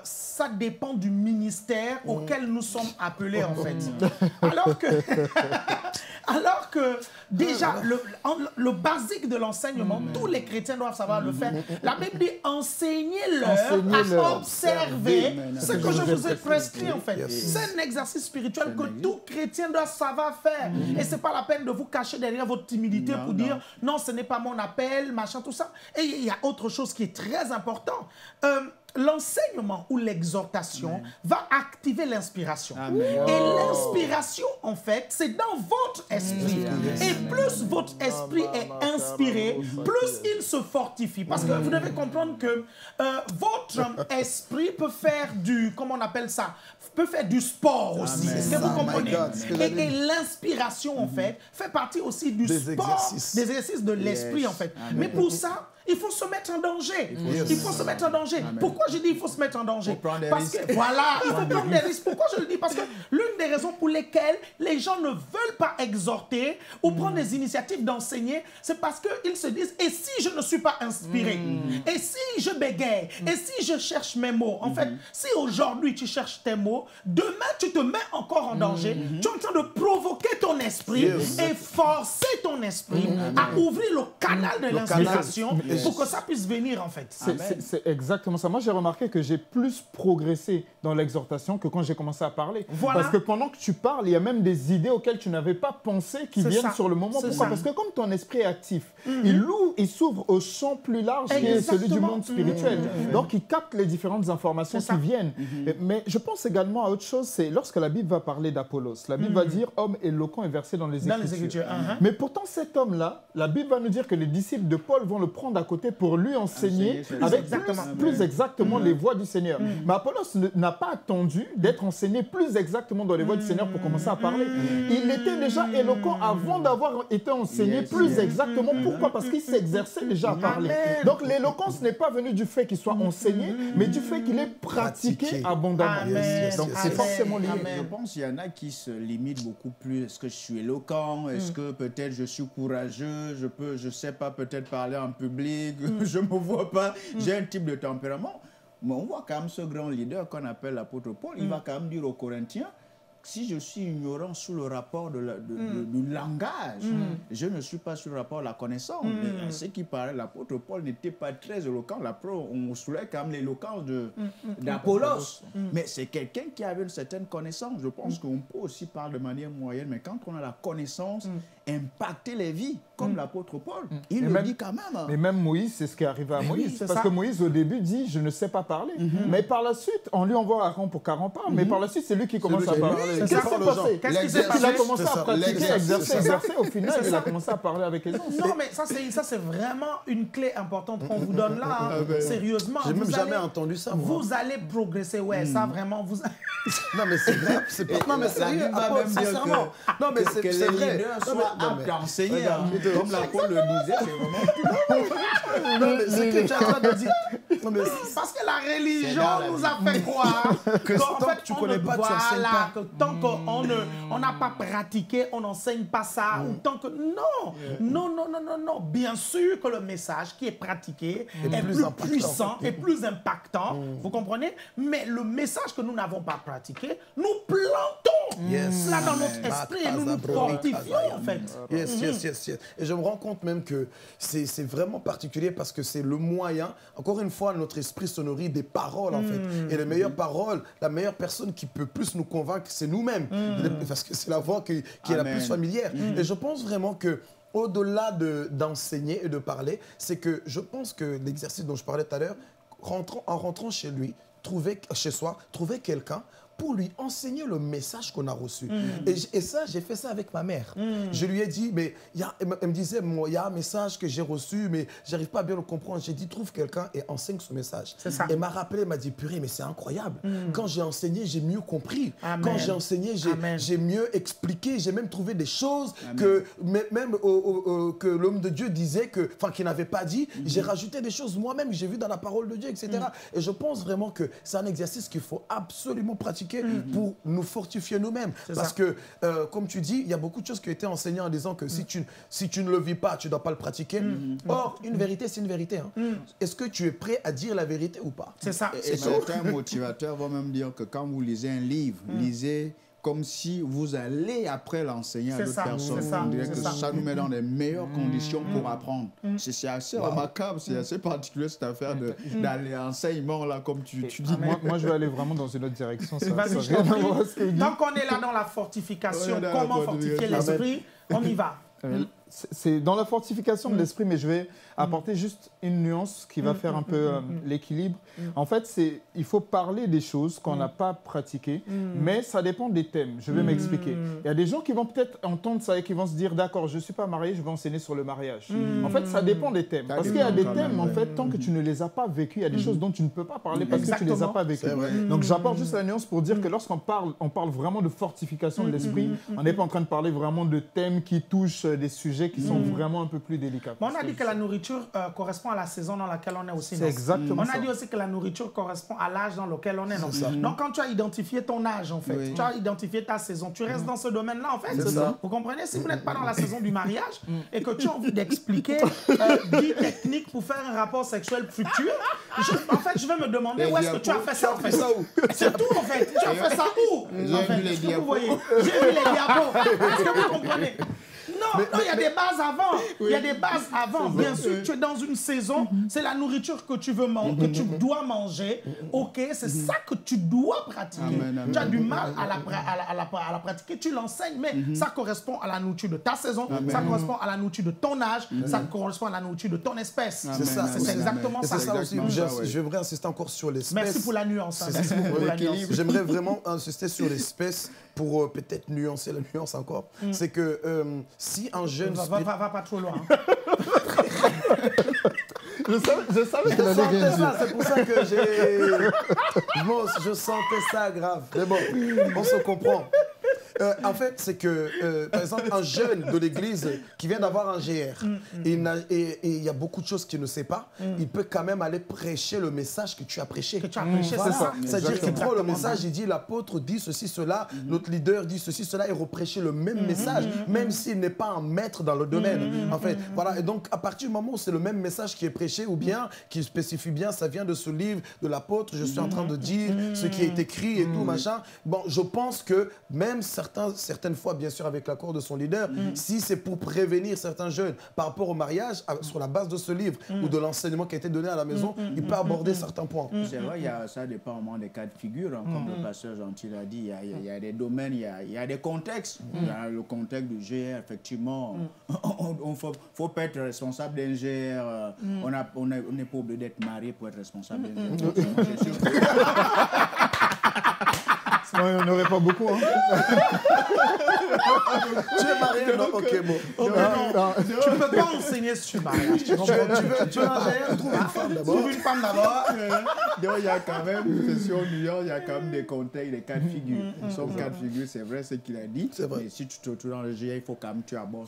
ça dépend du ministère auquel nous sommes appelés, en fait. Alors que déjà, le basique de l'enseignement, tous les chrétiens doivent savoir le faire. La Bible dit « Enseignez-leur à observer ce que je vous ai prescrit, en fait. » C'est un exercice spirituel que tout chrétien doit savoir faire. Et ce n'est pas la peine de vous cacher derrière votre timidité pour dire « Non, ce n'est pas mon appel, machin, tout ça. » Et il y a autre chose qui est très importante. L'enseignement ou l'exhortation va activer l'inspiration. Et l'inspiration, en fait, c'est dans votre esprit. Et plus votre esprit est inspiré, plus il se fortifie. Parce que vous devez comprendre que votre esprit peut faire du... Comment on appelle ça? Peut faire du sport aussi. Est-ce que vous comprenez? Et l'inspiration, en fait, fait partie aussi du des exercices de l'esprit, en fait. Mais pour ça, il faut se mettre en danger. Il faut se mettre en danger. Pourquoi je dis il faut se mettre en danger? Parce que voilà, il faut prendre des risques. Pourquoi je le dis? Parce que l'une des raisons pour lesquelles les gens ne veulent pas exhorter ou prendre des initiatives d'enseigner, c'est parce qu'ils se disent, et si je ne suis pas inspiré? Et si je bégaye? Et si je cherche mes mots? En fait, si aujourd'hui tu cherches tes mots, demain tu te mets encore en danger. Tu es en train de provoquer ton esprit et forcer ton esprit à ouvrir le canal de l'inspiration. Pour que ça puisse venir, en fait. C'est exactement ça. Moi, j'ai remarqué que j'ai plus progressé dans l'exhortation que quand j'ai commencé à parler. Voilà. Parce que pendant que tu parles, il y a même des idées auxquelles tu n'avais pas pensé qui viennent sur le moment. Pourquoi? Parce que comme ton esprit est actif, il s'ouvre au champ plus large qui est celui du monde spirituel. Donc, il capte les différentes informations qui viennent. Mais je pense également à autre chose, c'est lorsque la Bible va parler d'Apollos. La Bible va dire « Homme éloquent est versé dans les Écritures ». Mais pourtant, cet homme-là, la Bible va nous dire que les disciples de Paul vont le prendre à côté pour lui enseigner avec plus exactement les voies du Seigneur. Mais Apollos n'a pas attendu d'être enseigné plus exactement dans les voies du Seigneur pour commencer à parler. Il était déjà éloquent avant d'avoir été enseigné plus exactement. Pourquoi? Parce qu'il s'exerçait déjà à parler. Donc l'éloquence n'est pas venue du fait qu'il soit enseigné, mais du fait qu'il est pratiqué abondamment. Donc c'est forcément lié. Je pense qu'il y en a qui se limitent beaucoup plus. Est-ce que je suis éloquent? Est-ce que peut-être je suis courageux? Je sais pas, peut-être parler en public. Je ne me vois pas, j'ai un type de tempérament. Mais on voit quand même ce grand leader qu'on appelle l'apôtre Paul, il va quand même dire aux Corinthiens, si je suis ignorant sur le rapport du langage, je ne suis pas sur le rapport de la connaissance. Mais ce qui paraît, l'apôtre Paul n'était pas très éloquent. La preuve, on soulève quand même l'éloquence d'Apollos. Mais c'est quelqu'un qui avait une certaine connaissance. Je pense qu'on peut aussi parler de manière moyenne, mais quand on a la connaissance, impacter les vies, comme l'apôtre Paul, il le dit quand même. Mais même Moïse, c'est ce qui est arrivé à Moïse. Parce que Moïse, au début, dit « je ne sais pas parler ». Mais par la suite, on lui envoie Aaron pour 40 ans. Mais par la suite, c'est lui qui commence à parler. Qu'est-ce qui s'est passé? Il a commencé à pratiquer, exercer. Au final, il a commencé à parler avec les autres. Non, mais ça, c'est vraiment une clé importante qu'on vous donne là. Sérieusement. J'ai même jamais entendu ça. Vous allez progresser, ouais, ça vraiment. Non, mais c'est grave. Non, mais sérieux, sincèrement. Non, mais c'est vrai. Apte à enseigner, comme l'apôtre le disait, c'est vraiment... Non, mais ce que tu as en train de dire... Parce que la religion nous a fait croire qu'en fait, tu connais pas, tu enseignes pas. Tant qu'on n'a pas pratiqué, on n'enseigne pas ça. Tant que... Non, non, non, non, non. Bien sûr que le message qui est pratiqué est plus puissant et plus impactant, vous comprenez? Mais le message que nous n'avons pas pratiqué, nous plantons cela dans notre esprit et nous nous fortifions, en fait. Yes, yes, yes, yes. Et je me rends compte même que c'est vraiment particulier parce que c'est le moyen. Encore une fois, notre esprit se nourrit des paroles, en fait. Et les meilleures paroles, la meilleure personne qui peut plus nous convaincre, c'est nous-mêmes. Parce que c'est la voix qui est la plus familière. Et je pense vraiment que au-delà d'enseigner et de parler, c'est que je pense que l'exercice dont je parlais tout à l'heure, en rentrant chez lui, chez soi, trouver quelqu'un pour lui enseigner le message qu'on a reçu. Et ça, j'ai fait ça avec ma mère. Je lui ai dit, mais elle me disait, il y a un message que j'ai reçu, mais j'arrive pas à bien le comprendre. J'ai dit, trouve quelqu'un et enseigne ce message. Elle m'a rappelé, elle m'a dit, purée, mais c'est incroyable. Quand j'ai enseigné, j'ai mieux compris. Amen. Quand j'ai enseigné, j'ai mieux expliqué. J'ai même trouvé des choses que même que l'homme de Dieu disait, enfin, qu'il n'avait pas dit. J'ai rajouté des choses moi-même que j'ai vues dans la parole de Dieu, etc. Et je pense vraiment que c'est un exercice qu'il faut absolument pratiquer pour nous fortifier nous-mêmes. Parce que, comme tu dis, il y a beaucoup de choses qui ont été enseignées en disant que si tu ne le vis pas, tu ne dois pas le pratiquer. Or, une vérité, c'est une vérité. Est-ce que tu es prêt à dire la vérité ou pas? C'est ça. Et certains motivateurs vont même dire que quand vous lisez un livre, lisez comme si vous allez après l'enseigner à d'autres personnes. Ça nous met dans les meilleures conditions pour apprendre. C'est assez remarquable, c'est assez particulier cette affaire d'aller enseignement, là, comme tu dis. Moi, je vais aller vraiment dans une autre direction. Tant qu'on est là dans la fortification, comment fortifier l'esprit, on y va. C'est dans la fortification de l'esprit, mais je vais apporter juste une nuance qui va faire un peu l'équilibre. En fait, il faut parler des choses qu'on n'a pas pratiquées, mais ça dépend des thèmes. Je vais m'expliquer. Il y a des gens qui vont peut-être entendre ça et qui vont se dire, d'accord, je ne suis pas marié, je vais enseigner sur le mariage. En fait, ça dépend des thèmes. Parce qu'il y a des thèmes, en fait, tant que tu ne les as pas vécus, il y a des choses dont tu ne peux pas parler parce que tu ne les as pas vécues. Donc, j'apporte juste la nuance pour dire que lorsqu'on parle, on parle vraiment de fortification de l'esprit. On n'est pas en train de parler vraiment de thèmes qui touchent des sujets qui sont vraiment un peu plus délicats. Mais on a dit que la nourriture correspond à la saison dans laquelle on est aussi. C'est exactement ça. On a dit aussi que la nourriture correspond à l'âge dans lequel on est. Donc, quand tu as identifié ton âge, en fait, tu as identifié ta saison, tu restes dans ce domaine-là, en fait. Vous comprenez? Si vous n'êtes pas dans la saison du mariage et que tu as envie d'expliquer 10 techniques pour faire un rapport sexuel futur, en fait, je vais me demander où est-ce que tu as fait ça, en fait. C'est tout, en fait. Tu as fait ça où? Est-ce que vous voyez? J'ai vu les diapos. Est-ce que vous comprenez? Non, il y a des bases avant. Il y a des bases avant. Bien sûr, tu es dans une saison, c'est la nourriture que tu veux manger, que tu dois manger. Ok, c'est ça que tu dois pratiquer. Tu as du mal à la pratiquer, tu l'enseignes, mais ça correspond à la nourriture de ta saison, ça correspond à la nourriture de ton âge, ça correspond à la nourriture de ton espèce. C'est ça, c'est exactement ça. J'aimerais insister encore sur l'espèce. Merci pour la nuance. J'aimerais vraiment insister sur l'espèce pour peut-être nuancer la nuance encore. C'est que si un jeune... Va pas trop loin. Je savais que sentais ça, c'est pour ça que j'ai... Bon, je sentais ça grave. Mais bon, on se comprend. En fait, c'est que, par exemple, un jeune de l'église qui vient d'avoir un GR, il y a beaucoup de choses qu'il ne sait pas, il peut quand même aller prêcher le message que tu as prêché. C'est-à-dire qu'il prend le message, il dit l'apôtre dit ceci, cela, notre leader dit ceci, cela, et reprêcher le même message, même s'il n'est pas un maître dans le domaine. En fait, voilà. Et donc, à partir du moment où c'est le même message qui est prêché, ou bien qui spécifie bien, ça vient de ce livre de l'apôtre, je suis en train de dire ce qui est écrit et tout, machin. Bon, je pense que même certaines fois, bien sûr, avec l'accord de son leader, si c'est pour prévenir certains jeunes par rapport au mariage, sur la base de ce livre ou de l'enseignement qui a été donné à la maison, il peut aborder certains points. C'est vrai, il y a, ça dépend vraiment des cas de figure, hein, comme le pasteur Gentil a dit, il y a des domaines, il y a des contextes. Il y a le contexte du GR, effectivement, on faut pas être responsable d'un GR. On n'est pas obligé d'être marié pour être responsable d'un GR. On n'aurait pas beaucoup, hein. Tu es marié, non? Ok, bon. Tu ne peux pas enseigner sur le mariage. Tu veux trouve une femme d'abord. Il y a quand même une question il y a quand même des contextes, des cas de figure. Sauf cas de figure, c'est vrai ce qu'il a dit. Mais si tu te retrouves dans le GIA, il faut quand même que tu abordes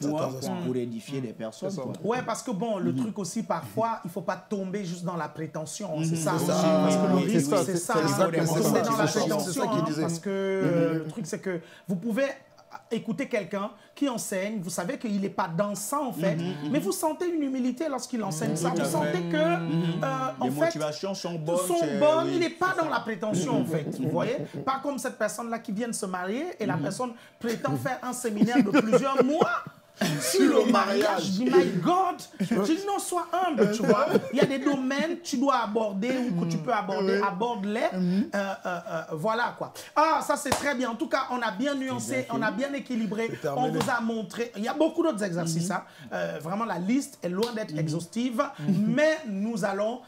certains points pour édifier des personnes. Oui, parce que bon, le truc aussi, parfois, il ne faut pas tomber juste dans la prétention. C'est ça. Parce que le risque, c'est ça. C'est ça qu'il disait. Parce que le truc, c'est que vous pouvez écouter quelqu'un qui enseigne, vous savez qu'il n'est pas dans ça en fait, mais vous sentez une humilité lorsqu'il enseigne ça, vous sentez que en les motivations sont bonnes, il n'est pas dans la prétention en fait, vous voyez, pas comme cette personne-là qui vient de se marier et la personne prétend faire un séminaire de plusieurs mois sur le mariage. Je dis, my God, tu dis non, sois humble, tu vois. Il y a des domaines que tu dois aborder ou que tu peux aborder, aborde-les. Voilà quoi. Ah, ça c'est très bien. En tout cas, on a bien nuancé, on a bien équilibré. On vous a montré. Il y a beaucoup d'autres exercices. Vraiment, la liste est loin d'être exhaustive. Mais nous allons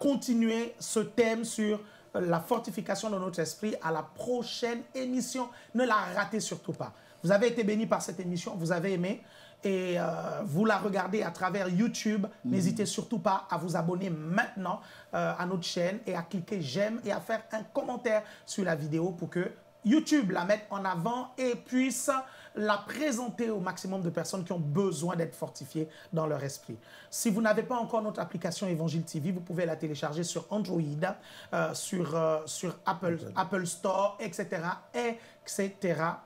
continuer ce thème sur la fortification de notre esprit à la prochaine émission. Ne la ratez surtout pas. Vous avez été bénis par cette émission, vous avez aimé et vous la regardez à travers YouTube. N'hésitez surtout pas à vous abonner maintenant à notre chaîne et à cliquer j'aime et à faire un commentaire sur la vidéo pour que YouTube la mette en avant et puisse la présenter au maximum de personnes qui ont besoin d'être fortifiées dans leur esprit. Si vous n'avez pas encore notre application Évangile TV, vous pouvez la télécharger sur Android, sur Apple Store, etc.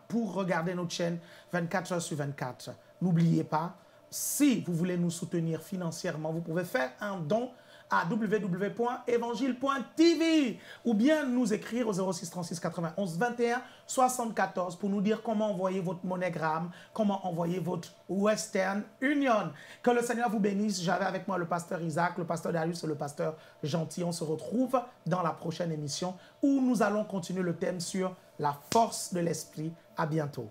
pour regarder notre chaîne 24 heures sur 24. N'oubliez pas, si vous voulez nous soutenir financièrement, vous pouvez faire un don à www.évangile.tv ou bien nous écrire au 06 36 91 21 74 pour nous dire comment envoyer votre MoneyGram, comment envoyer votre Western Union. Que le Seigneur vous bénisse. J'avais avec moi le pasteur Isaac, le pasteur Darius et le pasteur Gentil. On se retrouve dans la prochaine émission où nous allons continuer le thème sur la force de l'esprit. À bientôt.